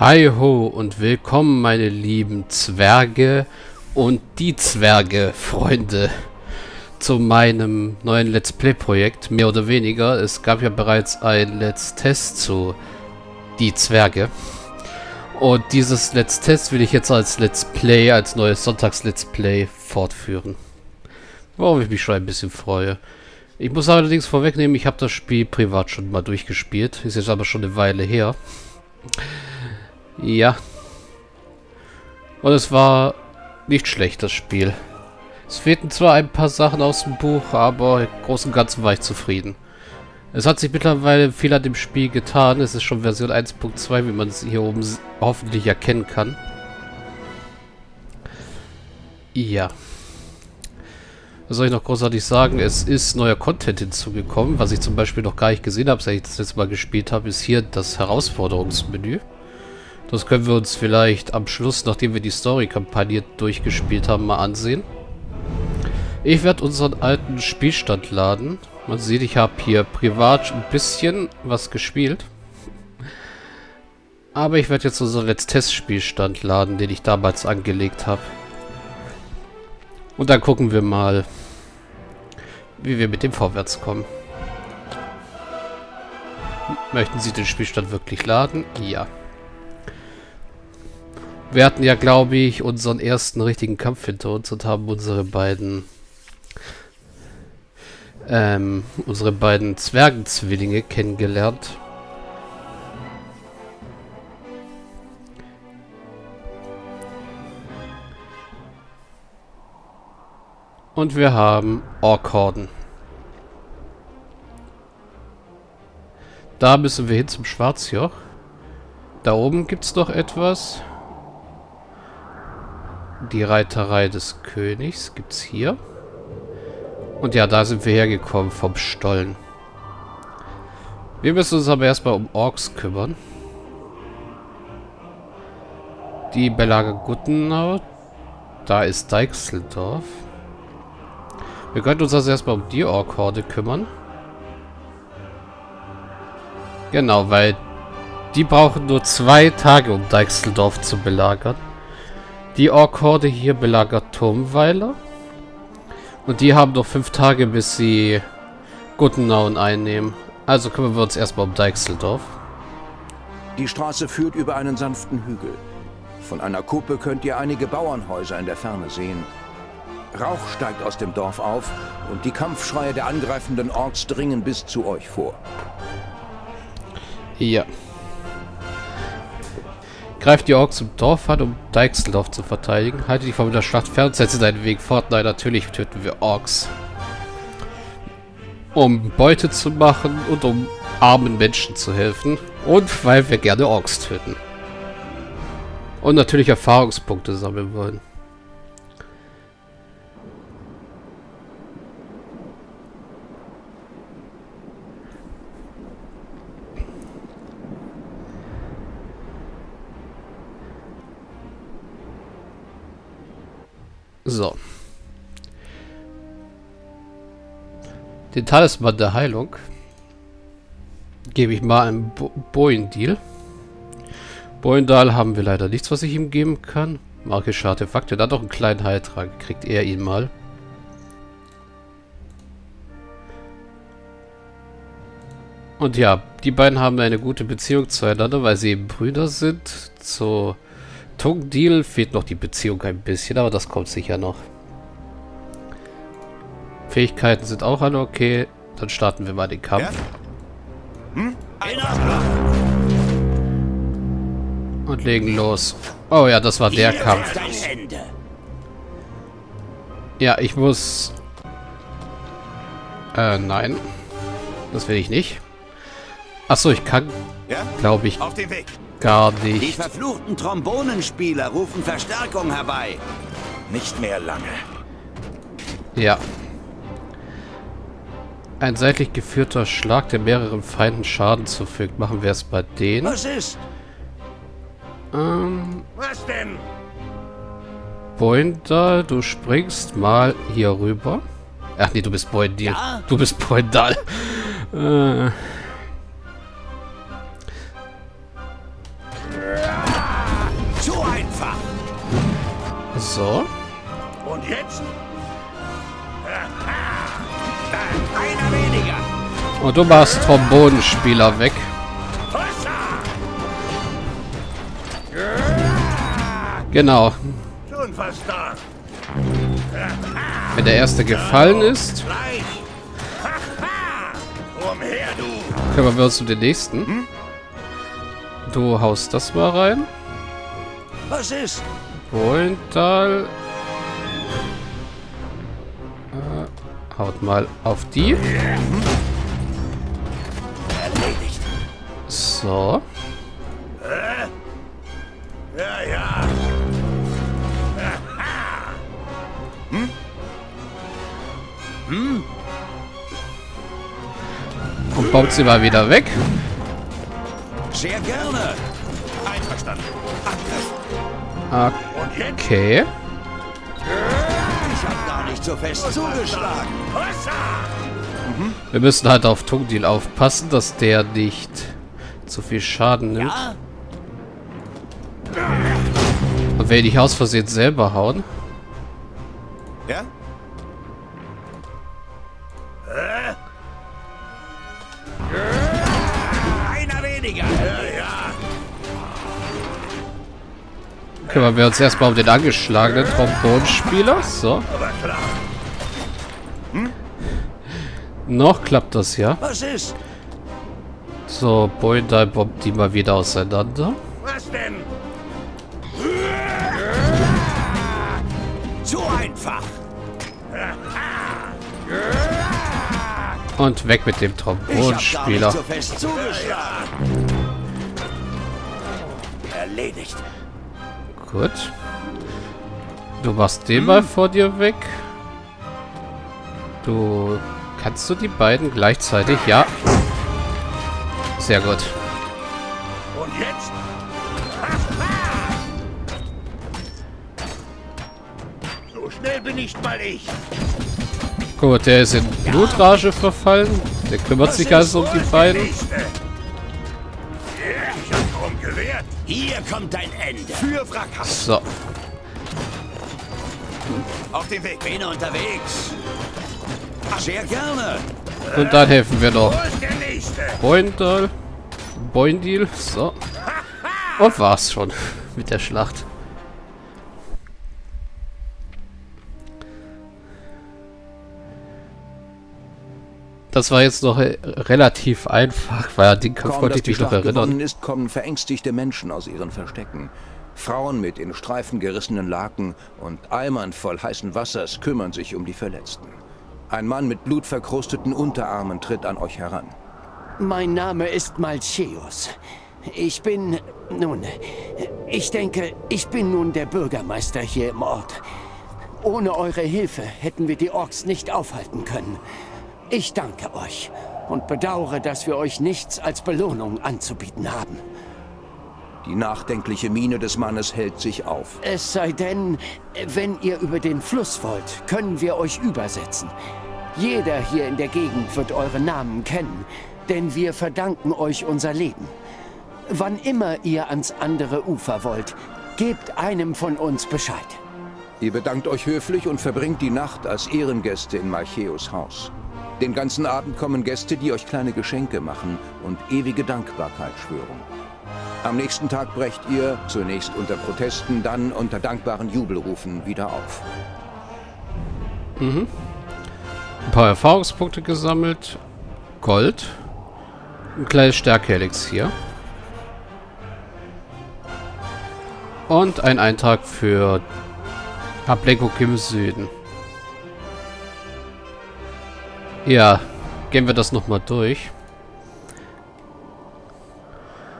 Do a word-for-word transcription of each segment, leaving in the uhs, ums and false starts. Hi ho und willkommen, meine lieben Zwerge und die Zwerge-Freunde, zu meinem neuen Let's Play-Projekt, mehr oder weniger. Es gab ja bereits ein Let's Test zu Die Zwerge. Und dieses Let's Test will ich jetzt als Let's Play, als neues Sonntags-Let's Play fortführen. Worauf ich mich schon ein bisschen freue. Ich muss allerdings vorwegnehmen, ich habe das Spiel privat schon mal durchgespielt. Ist jetzt aber schon eine Weile her. Ja. Und es war nicht schlecht, das Spiel. Es fehlten zwar ein paar Sachen aus dem Buch, aber im Großen und Ganzen war ich zufrieden. Es hat sich mittlerweile viel an dem Spiel getan. Es ist schon Version eins Punkt zwei, wie man es hier oben hoffentlich erkennen kann. Ja. Was soll ich noch großartig sagen? Es ist neuer Content hinzugekommen. Was ich zum Beispiel noch gar nicht gesehen habe, seit ich das letzte Mal gespielt habe, ist hier das Herausforderungsmenü. Das können wir uns vielleicht am Schluss, nachdem wir die Story-Kampagne durchgespielt haben, mal ansehen. Ich werde unseren alten Spielstand laden. Man sieht, ich habe hier privat ein bisschen was gespielt. Aber ich werde jetzt unseren Let's Test-Spielstand laden, den ich damals angelegt habe. Und dann gucken wir mal, wie wir mit dem vorwärts kommen. Möchten Sie den Spielstand wirklich laden? Ja. Wir hatten ja, glaube ich, unseren ersten richtigen Kampf hinter uns und haben unsere beiden ähm, unsere beiden Zwergenzwillinge kennengelernt. Und wir haben Orkhorden. Da müssen wir hin zum Schwarzjoch. Da oben gibt es noch etwas. Die Reiterei des Königs gibt es hier. Und ja, da sind wir hergekommen vom Stollen. Wir müssen uns aber erstmal um Orks kümmern. Die belagern Gutenau. Da ist Deichseldorf. Wir könnten uns also erstmal um die Orkhorde kümmern. Genau, weil die brauchen nur zwei Tage, um Deichseldorf zu belagern. Die Orkhorde hier belagert Turmweiler. Und die haben noch fünf Tage, bis sie Gutenau einnehmen. Also kümmern wir uns erstmal um Deichseldorf. Die Straße führt über einen sanften Hügel. Von einer Kuppe könnt ihr einige Bauernhäuser in der Ferne sehen. Rauch steigt aus dem Dorf auf und die Kampfschreie der angreifenden Orks dringen bis zu euch vor. Ja. Greif die Orks im Dorf an, um Deichseldorf zu verteidigen. Halte dich von der Schlacht fern und setze deinen Weg fort. Nein, natürlich töten wir Orks. Um Beute zu machen und um armen Menschen zu helfen. Und weil wir gerne Orks töten. Und natürlich Erfahrungspunkte sammeln wollen. So. Den Talisman der Heilung gebe ich mal einem Boëndil. Boëndal haben wir leider nichts, was ich ihm geben kann. Magische Artefakte, da hat doch einen kleinen Heiltrank. Kriegt er ihn mal. Und ja, die beiden haben eine gute Beziehung zueinander, weil sie eben Brüder sind. So. Tungdil fehlt noch die Beziehung ein bisschen, aber das kommt sicher noch. Fähigkeiten sind auch alle okay. Dann starten wir mal den Kampf. Und legen los. Oh ja, das war der Kampf. Ja, ich muss... Äh, nein. Das will ich nicht. Achso, ich kann... Glaube ich... Gar nicht. Die verfluchten Trombonenspieler rufen Verstärkung herbei. Nicht mehr lange. Ja. Ein seitlich geführter Schlag, der mehreren Feinden Schaden zufügt. Machen wir es bei denen. Was ist? Ähm. Was denn? Boëndal, du springst mal hier rüber. Ach nee, du bist Boëndil. Ja? Du bist Boëndal. äh. einfach. So. Und jetzt? Aha, einer weniger. Und du machst Trombonenspieler weg. Genau. Schon fast da. Wenn der erste gefallen ist, können wir uns um den nächsten. Du haust das mal rein. Was ist? Boëndal. Äh, haut mal auf die. So. Ja, ja. Hm? Hm? Und bombt sie mal wieder weg. Sehr gerne. Einverstanden. Angriff. Okay. Ich hab gar nicht so fest zugeschlagen. Mhm. Wir müssen halt auf Tungdil aufpassen, dass der nicht zu viel Schaden nimmt. Ja? Und wenn ich aus Versehen selber hauen. Ja? Einer weniger. Kümmern wir uns erstmal um den angeschlagenen Trombonspieler. So. Hm? Noch klappt das ja. Was ist? So, Boëndal bombt die mal wieder auseinander. Was denn? Zu einfach. Und weg mit dem Trombonspieler. So erledigt. Gut. Du machst den hm. mal vor dir weg. Du kannst du die beiden gleichzeitig? Ja. Sehr gut. Und jetzt? So schnell bin nicht mal ich. Gut, der ist in Blutrage verfallen. Der kümmert sich also um die beiden. Hier kommt dein Ende. Für Frackhaft. So. Auf dem Weg bin unterwegs. Sehr gerne. Und dann helfen wir noch. Boëndal. Boëndil. So. Und war's schon mit der Schlacht. Das war jetzt noch relativ einfach, weil an den Kampf konnte ich mich noch erinnern. Ist, kommen verängstigte Menschen aus ihren Verstecken. Frauen mit in Streifen gerissenen Laken und Eimern voll heißen Wassers kümmern sich um die Verletzten. Ein Mann mit blutverkrusteten Unterarmen tritt an euch heran. Mein Name ist Marcheus. Ich bin... nun... ich denke, ich bin nun der Bürgermeister hier im Ort. Ohne eure Hilfe hätten wir die Orks nicht aufhalten können. Ich danke euch und bedauere, dass wir euch nichts als Belohnung anzubieten haben. Die nachdenkliche Miene des Mannes hält sich auf. Es sei denn, wenn ihr über den Fluss wollt, können wir euch übersetzen. Jeder hier in der Gegend wird eure Namen kennen, denn wir verdanken euch unser Leben. Wann immer ihr ans andere Ufer wollt, gebt einem von uns Bescheid. Ihr bedankt euch höflich und verbringt die Nacht als Ehrengäste in Marcheus' Haus. Den ganzen Abend kommen Gäste, die euch kleine Geschenke machen und ewige Dankbarkeit schwören. Am nächsten Tag brecht ihr, zunächst unter Protesten, dann unter dankbaren Jubelrufen, wieder auf. Mhm. Ein paar Erfahrungspunkte gesammelt. Gold. Ein kleines Stärke-Elixier. Und ein Eintrag für Ablenkung im Süden. Ja, gehen wir das nochmal durch.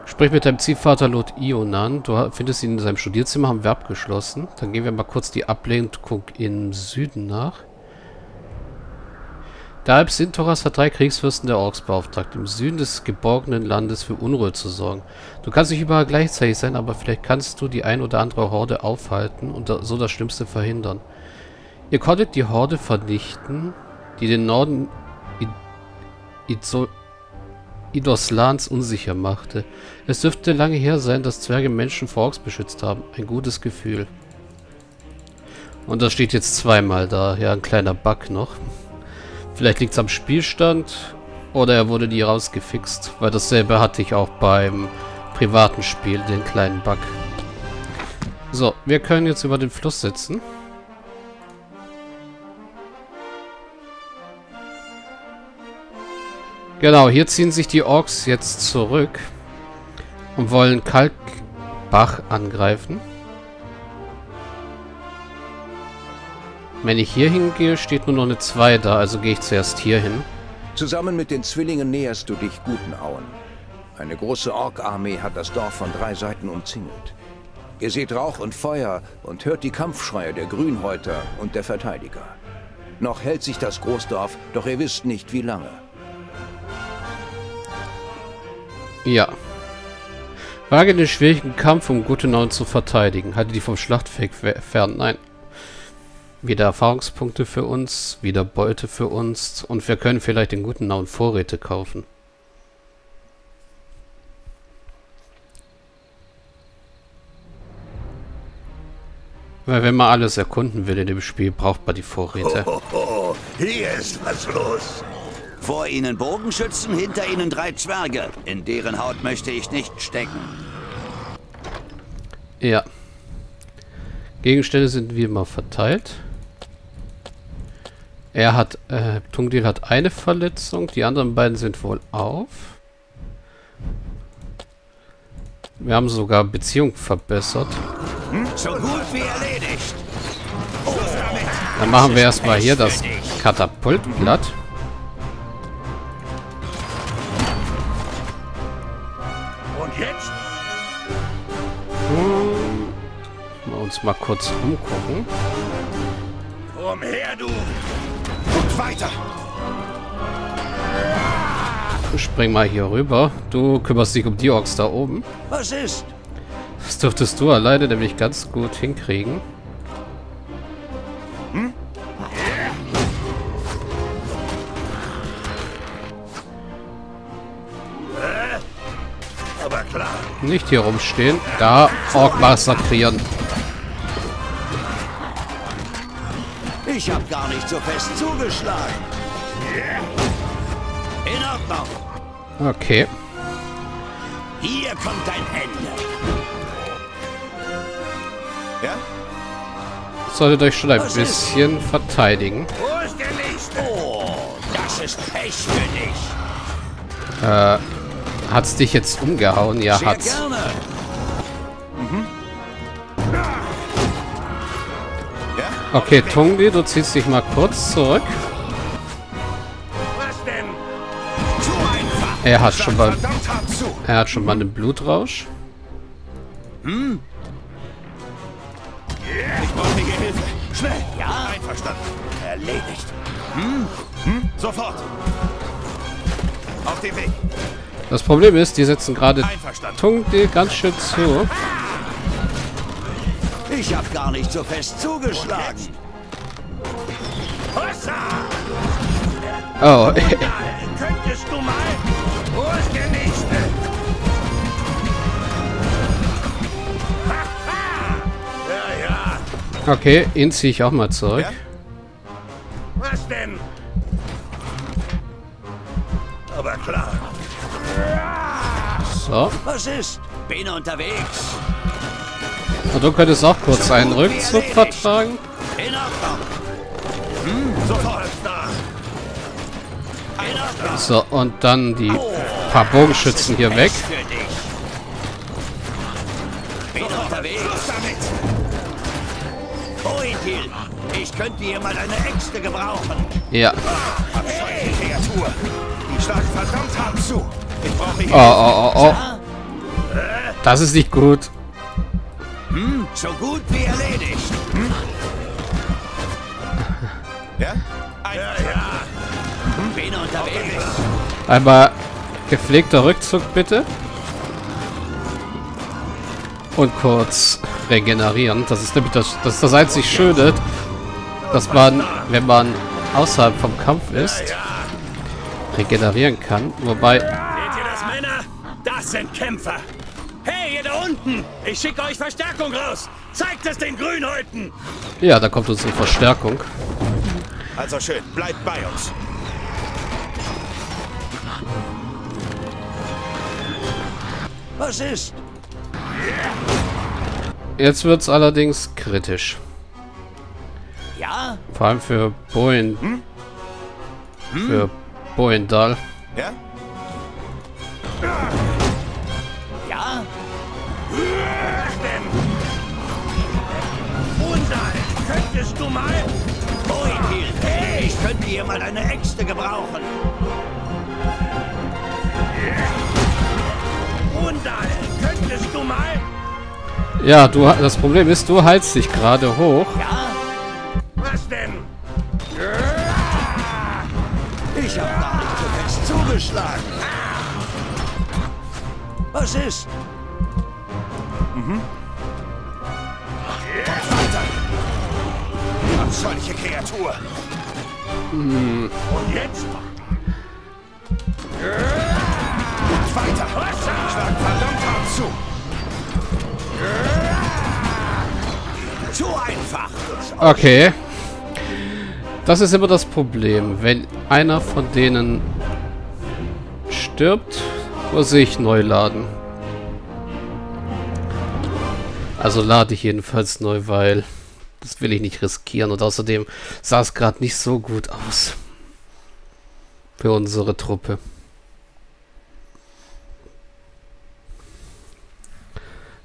Sprich mit deinem Ziehvater Lord Ionan. Du findest ihn in seinem Studierzimmer, haben wir abgeschlossen. Dann gehen wir mal kurz die Ablenkung im Süden nach. Der Alpsintorras hat drei Kriegsfürsten der Orks beauftragt, im Süden des geborgenen Landes für Unruhe zu sorgen. Du kannst nicht überall gleichzeitig sein, aber vielleicht kannst du die ein oder andere Horde aufhalten und so das Schlimmste verhindern. Ihr konntet die Horde vernichten, die den Norden Idoslans unsicher machte. Es dürfte lange her sein, dass Zwerge Menschen vor Orks beschützt haben. Ein gutes Gefühl. Und das steht jetzt zweimal da. Ja, ein kleiner Bug noch. Vielleicht liegt es am Spielstand oder er wurde nie rausgefixt, weil dasselbe hatte ich auch beim privaten Spiel, den kleinen Bug. So, wir können jetzt über den Fluss sitzen. Genau, hier ziehen sich die Orks jetzt zurück und wollen Kalkbach angreifen. Wenn ich hier hingehe, steht nur noch eine zwei da, also gehe ich zuerst hier hin. Zusammen mit den Zwillingen näherst du dich Gutenauen. Eine große Ork-Armee hat das Dorf von drei Seiten umzingelt. Ihr seht Rauch und Feuer und hört die Kampfschreie der Grünhäuter und der Verteidiger. Noch hält sich das Großdorf, doch ihr wisst nicht, wie lange. Ja. Wage den schwierigen Kampf, um Gutenau zu verteidigen. Halte die vom Schlachtfeld fern. Nein. Wieder Erfahrungspunkte für uns, wieder Beute für uns und wir können vielleicht den Gutenau Vorräte kaufen. Weil wenn man alles erkunden will in dem Spiel, braucht man die Vorräte. Ho, ho, ho. Hier ist was los. Vor ihnen Bogenschützen, hinter ihnen drei Zwerge. In deren Haut möchte ich nicht stecken. Ja. Gegenstände sind wie immer verteilt. Er hat, äh, Tungdil hat eine Verletzung, die anderen beiden sind wohl auf. Wir haben sogar Beziehung verbessert. So gut wie erledigt. Dann machen wir erstmal hier das Katapult platt. Uns mal kurz umgucken. Umher, du! Und weiter! Spring mal hier rüber. Du kümmerst dich um die Orks da oben. Was ist? Das dürftest du alleine nämlich ganz gut hinkriegen. Hm? Aber klar. Nicht hier rumstehen. Da Ork massakrieren. Ich hab gar nicht so fest zugeschlagen. In Ordnung. Okay. Hier kommt dein Ende. Ja? Solltet euch schon ein Was bisschen ist? verteidigen. Wo ist der nächste? Oh, das ist Pech für dich. Äh, hat's dich jetzt umgehauen? Ja, Sehr hat's. Gerne. Okay, Tungdil, du ziehst dich mal kurz zurück. Was denn? Zu einfach. Er hat schon mal, er hat schon mal einen Blutrausch. Hm? Ich brauche die Hilfe. Schnell. Ja. Einverstanden. Erledigt. Hm? Hm? Sofort. Auf den Weg. Das Problem ist, die setzen gerade Tungdil ganz schön zu. Ich hab gar nicht so fest zugeschlagen. Oh. Könntest du mal? Wo ist der nächste? Ja, ja. Okay, ihn ziehe ich auch mal zurück. Was denn? Aber klar. So. Was ist? Bin unterwegs. Und du könntest auch kurz einen Rückzug vertragen. So, und dann die paar Bogenschützen hier weg. Ich könnte hier mal eine Äxte gebrauchen. Ja. Oh, oh, oh, oh. Das ist nicht gut. So gut wie erledigt. Hm? Ja? Ja, ja. Bin unterwegs. Einmal gepflegter Rückzug bitte. Und kurz regenerieren. Das ist nämlich das, das, ist das einzig Schöne, dass man, wenn man außerhalb vom Kampf ist, regenerieren kann. Wobei Das sind Kämpfer. Hey, ihr da unten! Ich schicke euch Verstärkung raus! Zeigt es den Grünhäuten! Ja, da kommt uns eine Verstärkung. Also schön, bleibt bei uns. Was ist? Jetzt wird's allerdings kritisch. Ja? Vor allem für Boen. Hm? Hm? Für Boëndal. Ja? Ja? Boëndal, könntest du mal... Boëndil, hey, ich könnte hier mal eine Äxte gebrauchen. Boëndal, könntest du mal... Ja, du, das Problem ist, du heizt dich gerade hoch. Ja? Was denn? Ich hab da nicht so fest zugeschlagen. Was ist? Mhm. Abscheuliche Kreatur. Mhm. Und jetzt? Und weiter. Schlag verdammt hart zu. Zu einfach. Okay. Das ist immer das Problem. Wenn einer von denen stirbt, muss ich neu laden. Also lade ich jedenfalls neu, weil das will ich nicht riskieren. Und außerdem sah es gerade nicht so gut aus. Für unsere Truppe.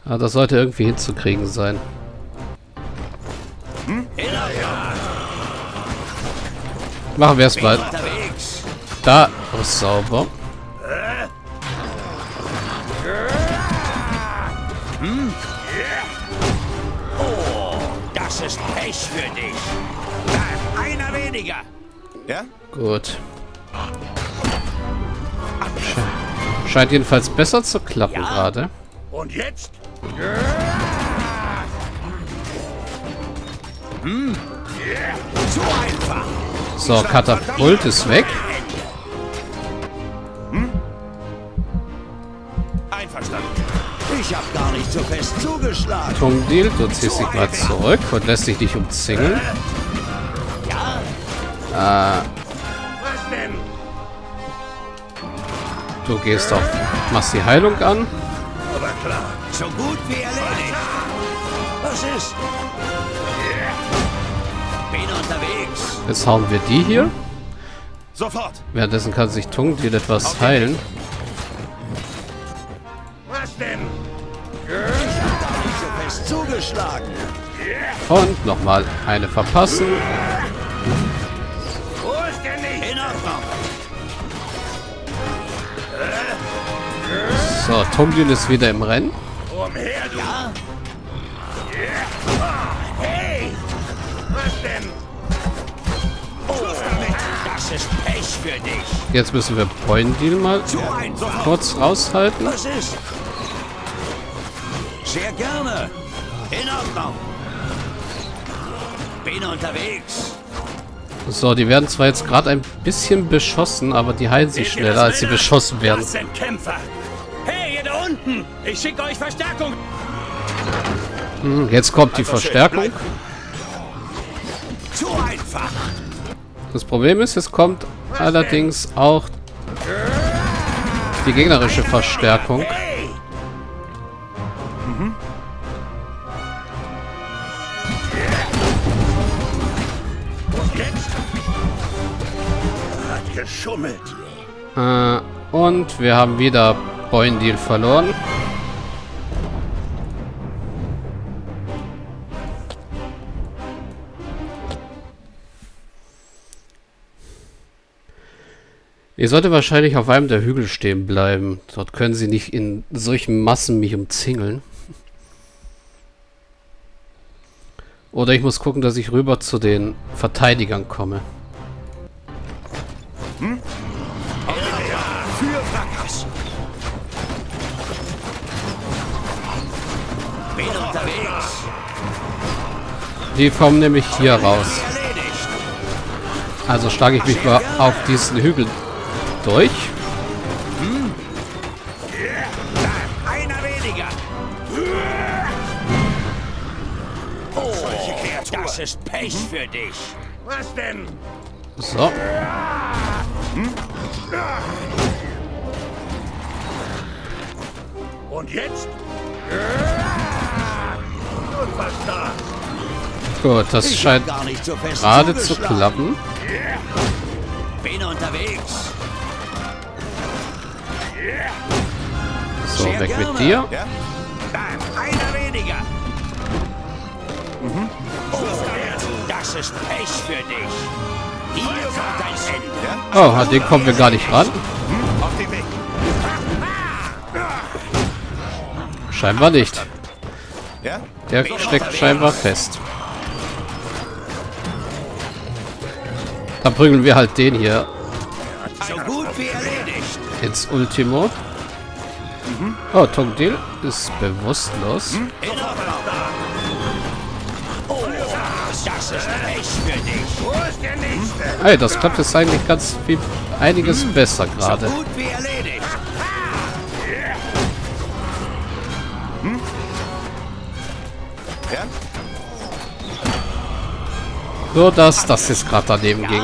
Ja, das sollte irgendwie hinzukriegen sein. Machen wir erstmal. Da ist sauber. Oh, das ist Pech für dich. Da einer weniger. Ja? Gut. Sche- scheint jedenfalls besser zu klappen ja? gerade. Und jetzt? Hm. Zu einfach. So, Katapult ist weg. Hm? Einverstanden. Ich hab gar nicht so fest zugeschlagen. Tungdil, du ziehst dich mal zurück und lässt dich nicht umzingeln. Ja. Äh. Was denn? Du gehst auf. Machst die Heilung an. Aber klar. So gut wie erledigt. Was ist? Unterwegs. Jetzt hauen wir die hier. Sofort. Währenddessen kann sich Tungdil etwas okay. heilen. Was denn? Ich hab da nicht so fest zugeschlagen. Und nochmal eine verpassen. Wo ist denn nicht? In Ordnung. So, Tungdil ist wieder im Rennen. Umher, du. Ja. Pech für dich. Jetzt müssen wir Boëndil mal kurz raushalten. Was ist? Sehr gerne. In Ordnung. Bin unterwegs. So, die werden zwar jetzt gerade ein bisschen beschossen, aber die heilen sich schneller, als sie beschossen werden. Das sind Kämpfer. Hey, ihr da unten! Ich schicke euch Verstärkung. Hm, jetzt kommt die Verstärkung. Zu einfach. Das Problem ist, es kommt allerdings auch die gegnerische Verstärkung. Mhm. Äh, und wir haben wieder Boëndil verloren. Ihr solltet wahrscheinlich auf einem der Hügel stehen bleiben. Dort können sie nicht in solchen Massen mich umzingeln. Oder ich muss gucken, dass ich rüber zu den Verteidigern komme. Hm? Die kommen nämlich hier raus. Also schlage ich mich mal auf diesen Hügel durch. Das ist Pech hm? für dich. Was denn? So. Hm? Und jetzt? Und was da? Gut, das ich scheint so gerade zu klappen. Yeah. Bin unterwegs. Yeah. So, Sehr weg gerne. mit dir. Ja? Dann einer weniger. Mhm. Oh, das ist Pech für dich. Hier kommt dein Ende. Oh, an den kommen wir gar nicht ran. Auf den Weg. Scheinbar nicht. Der steckt scheinbar fest. Dann prügeln wir halt den hier. So gut wie erledigt. Ins Ultimo. Oh, Tungdil ist bewusstlos. Das ist Pech für dich. Wo ist der nächste? Hey, das klappt jetzt eigentlich ganz viel, einiges hm. besser gerade. So gut wie erledigt. Hm? Ja? Nur dass das jetzt gerade daneben ja. ging.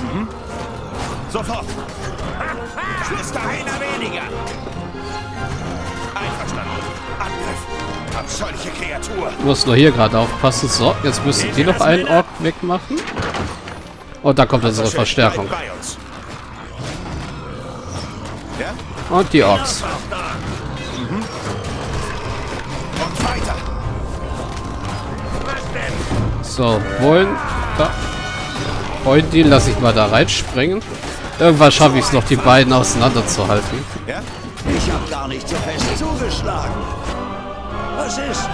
Hm? Sofort. Schwester einer weniger. Einverstanden. Angriff. Abscheuliche Kreatur. Muss nur hier gerade aufpassen. So, jetzt müssen die noch einen Ork wegmachen. Und da kommt unsere Verstärkung. Und die Orks. Mhm. So, wollen... Da. Wollen die, lasse ich mal da reinspringen. Irgendwann schaffe ich es noch, die beiden auseinanderzuhalten. Ich habe gar nicht so fest zugeschlagen. Was ist?